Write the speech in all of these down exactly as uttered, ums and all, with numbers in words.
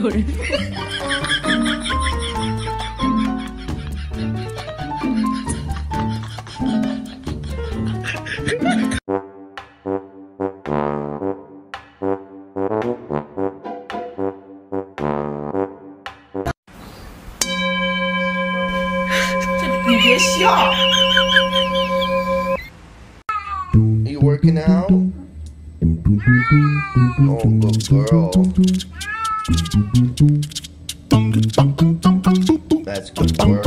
cute. Are you working out? Oh, good girl. That's good work.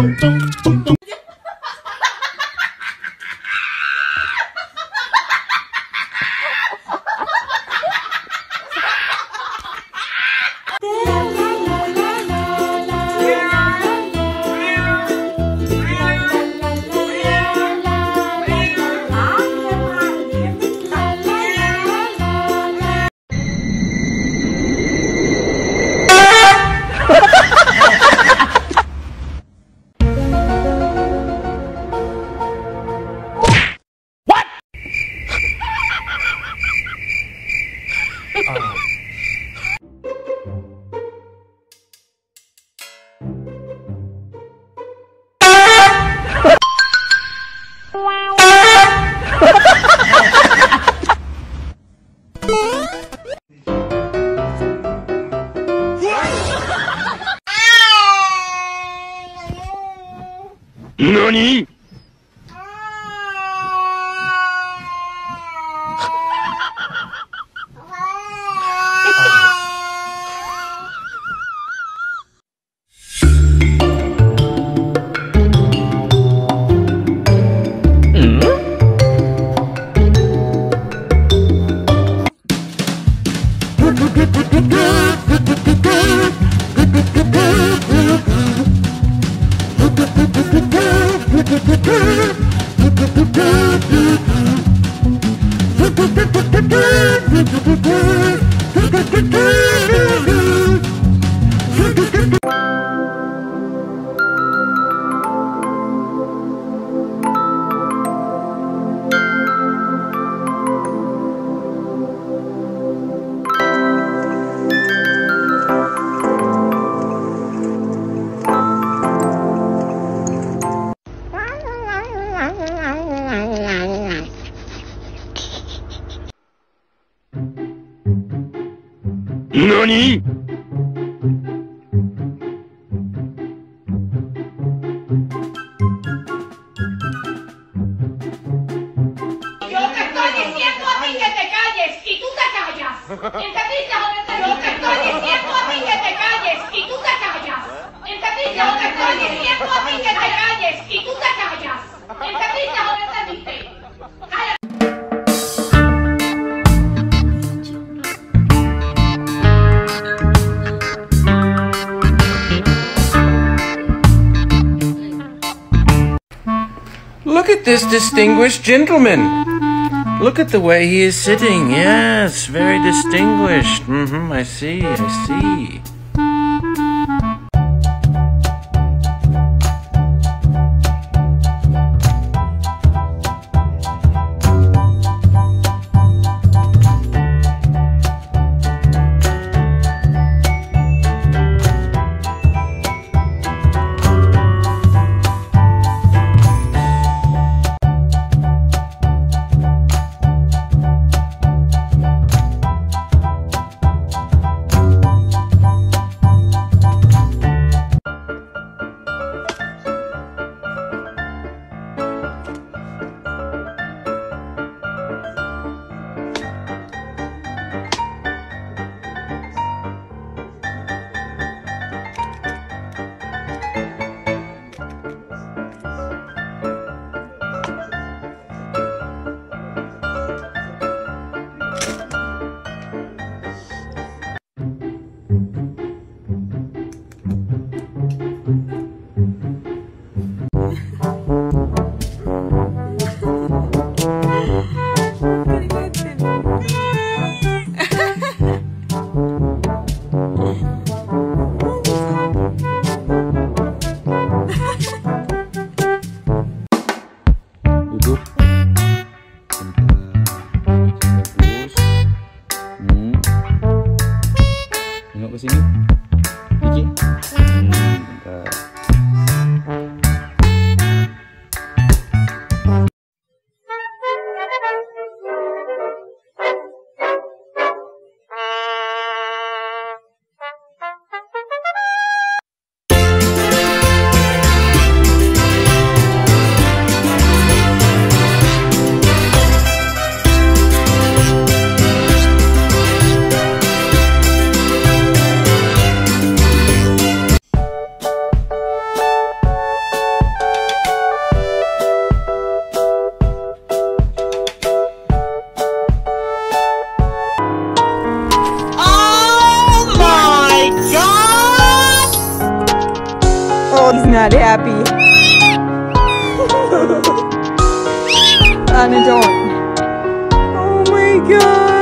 NANI?! NANI?! Yo te estoy diciendo a ti que te calles y tú te callas. El catrilla, yo te estoy diciendo a ti que te calles y tú te callas. El catrilla, yo te estoy diciendo a ti que te calles y tú te callas. El catrilla, ¿no entendiste? Look at this distinguished gentleman. Look at the way he is sitting. Yes, very distinguished. Mm-hmm, I see, I see. not happy. Anna, don't. Oh my God.